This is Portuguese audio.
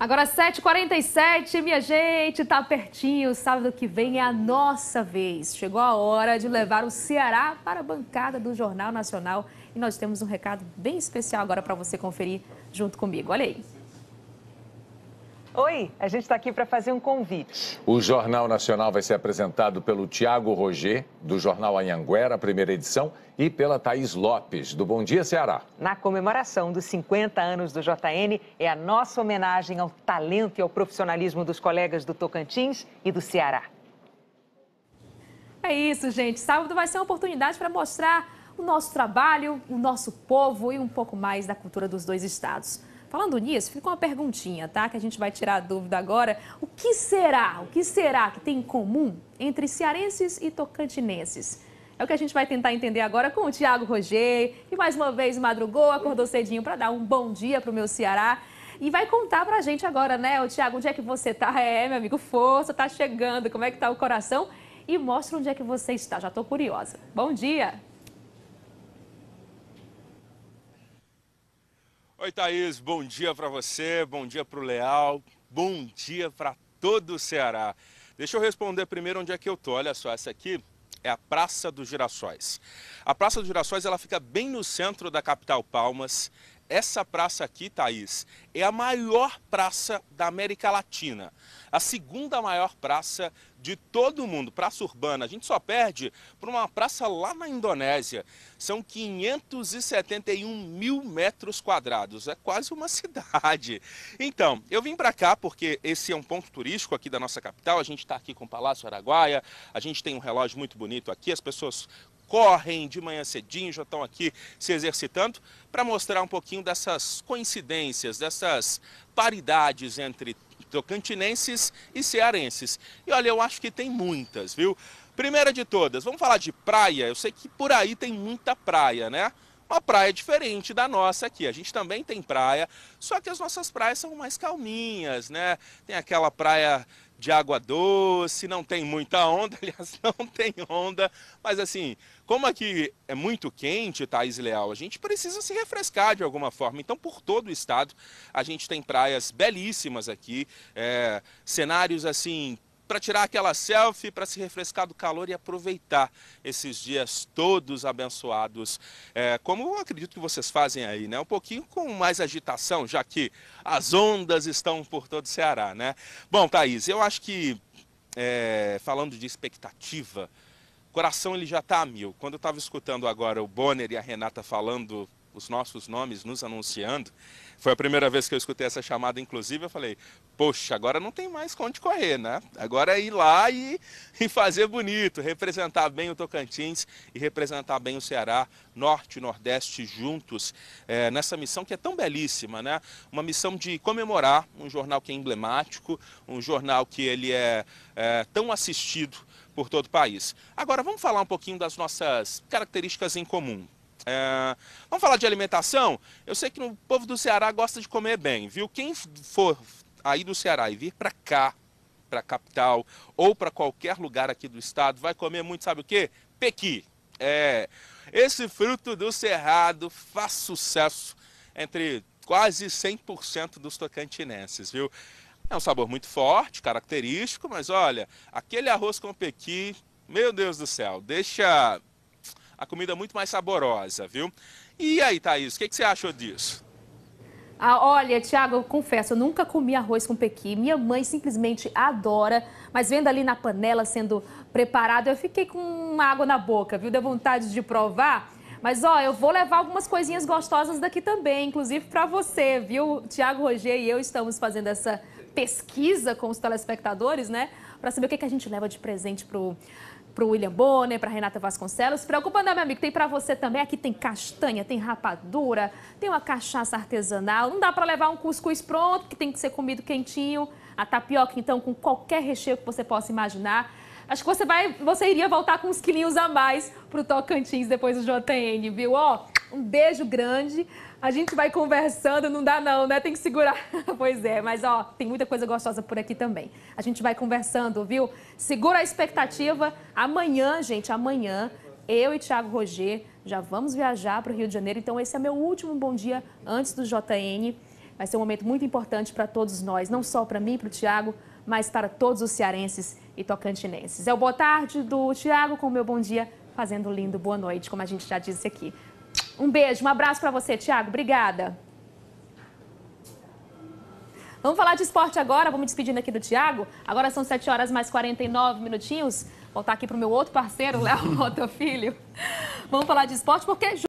Agora 7h47, minha gente, tá pertinho, sábado que vem é a nossa vez. Chegou a hora de levar o Ceará para a bancada do Jornal Nacional e nós temos um recado bem especial agora para você conferir junto comigo, olha aí. Oi, a gente está aqui para fazer um convite. O Jornal Nacional vai ser apresentado pelo Thiago Rogeh, do Jornal Anhanguera, primeira edição, e pela Taís Lopes, do Bom Dia Ceará. Na comemoração dos 50 anos do JN, é a nossa homenagem ao talento e ao profissionalismo dos colegas do Tocantins e do Ceará. É isso, gente. Sábado vai ser uma oportunidade para mostrar o nosso trabalho, o nosso povo e um pouco mais da cultura dos dois estados. Falando nisso, fica uma perguntinha, tá? Que a gente vai tirar a dúvida agora. O que será que tem em comum entre cearenses e tocantinenses? É o que a gente vai tentar entender agora com o Thiago Rogeh, que mais uma vez madrugou, acordou cedinho para dar um bom dia pro meu Ceará. E vai contar pra gente agora, né, o Thiago, onde é que você tá? É, meu amigo, força, tá chegando, como é que tá o coração? E mostra onde é que você está, já tô curiosa. Bom dia! Oi, Thaís, bom dia para você, bom dia para o Leal, bom dia para todo o Ceará. Deixa eu responder primeiro onde é que eu tô. Olha só, essa aqui é a Praça dos Girassóis. A Praça dos Girassóis, ela fica bem no centro da capital Palmas. Essa praça aqui, Thaís, é a maior praça da América Latina, a segunda maior praça de todo o mundo, praça urbana. A gente só perde para uma praça lá na Indonésia. São 571 mil metros quadrados, é quase uma cidade. Então, eu vim para cá porque esse é um ponto turístico aqui da nossa capital. A gente está aqui com o Palácio Araguaia, a gente tem um relógio muito bonito aqui, as pessoas correm de manhã cedinho, já estão aqui se exercitando, para mostrar um pouquinho dessas coincidências, dessas paridades entre tocantinenses e cearenses. E olha, eu acho que tem muitas, viu? Primeira de todas, vamos falar de praia. Eu sei que por aí tem muita praia, né? Uma praia diferente da nossa aqui. A gente também tem praia, só que as nossas praias são mais calminhas, né? Tem aquela praia de água doce, não tem muita onda, aliás, não tem onda, mas assim, como aqui é muito quente, Taís Leal, a gente precisa se refrescar de alguma forma. Então, por todo o estado, a gente tem praias belíssimas aqui, cenários assim, para tirar aquela selfie, para se refrescar do calor e aproveitar esses dias todos abençoados, como eu acredito que vocês fazem aí, né? Um pouquinho com mais agitação, já que as ondas estão por todo o Ceará, né? Bom, Thaís, eu acho que, falando de expectativa, o coração ele já está a mil. Quando eu estava escutando agora o Bonner e a Renata falando os nossos nomes, nos anunciando, foi a primeira vez que eu escutei essa chamada, inclusive, eu falei, poxa, agora não tem mais onde correr, né? Agora é ir lá e fazer bonito, representar bem o Tocantins e representar bem o Ceará, Norte e Nordeste juntos, nessa missão que é tão belíssima, né? Uma missão de comemorar um jornal que é emblemático, um jornal que ele é tão assistido por todo o país. Agora, vamos falar um pouquinho das nossas características em comum. Vamos falar de alimentação? Eu sei que o povo do Ceará gosta de comer bem, viu? Quem for aí do Ceará e vir para cá, para a capital, ou para qualquer lugar aqui do estado, vai comer muito, sabe o quê? Pequi. Esse fruto do Cerrado faz sucesso entre quase 100% dos tocantinenses, viu? É um sabor muito forte, característico, mas olha, aquele arroz com pequi, meu Deus do céu, deixa a comida é muito mais saborosa, viu? E aí, Thaís, o que você achou disso? Ah, olha, Thiago, eu confesso, eu nunca comi arroz com pequi. Minha mãe simplesmente adora, mas vendo ali na panela sendo preparado, eu fiquei com água na boca, viu? Deu vontade de provar. Mas, ó, eu vou levar algumas coisinhas gostosas daqui também, inclusive para você, viu? Thiago Rogeh e eu estamos fazendo essa pesquisa com os telespectadores, né? Para saber o que a gente leva de presente para o William Bonner, para Renata Vasconcelos. Se preocupa não, meu amigo, tem para você também. Aqui tem castanha, tem rapadura, tem uma cachaça artesanal. Não dá para levar um cuscuz pronto, que tem que ser comido quentinho. A tapioca, então, com qualquer recheio que você possa imaginar. Acho que você iria voltar com uns quilinhos a mais para o Tocantins depois do JN, viu? Ó, um beijo grande. A gente vai conversando, não dá não, né? Tem que segurar. Pois é, mas ó, tem muita coisa gostosa por aqui também. A gente vai conversando, viu? Segura a expectativa. Amanhã, gente, amanhã, eu e Thiago Rogeh já vamos viajar para o Rio de Janeiro. Então, esse é meu último bom dia antes do JN. Vai ser um momento muito importante para todos nós, não só para mim, para o Thiago, mas para todos os cearenses e tocantinenses. É o Boa Tarde do Thiago com o meu Bom Dia, fazendo lindo Boa Noite, como a gente já disse aqui. Um beijo, um abraço para você, Thiago. Obrigada. Vamos falar de esporte agora, vou me despedindo aqui do Thiago. Agora são 7h49. Voltar aqui para o meu outro parceiro, Leal Mota Filho. Vamos falar de esporte porque...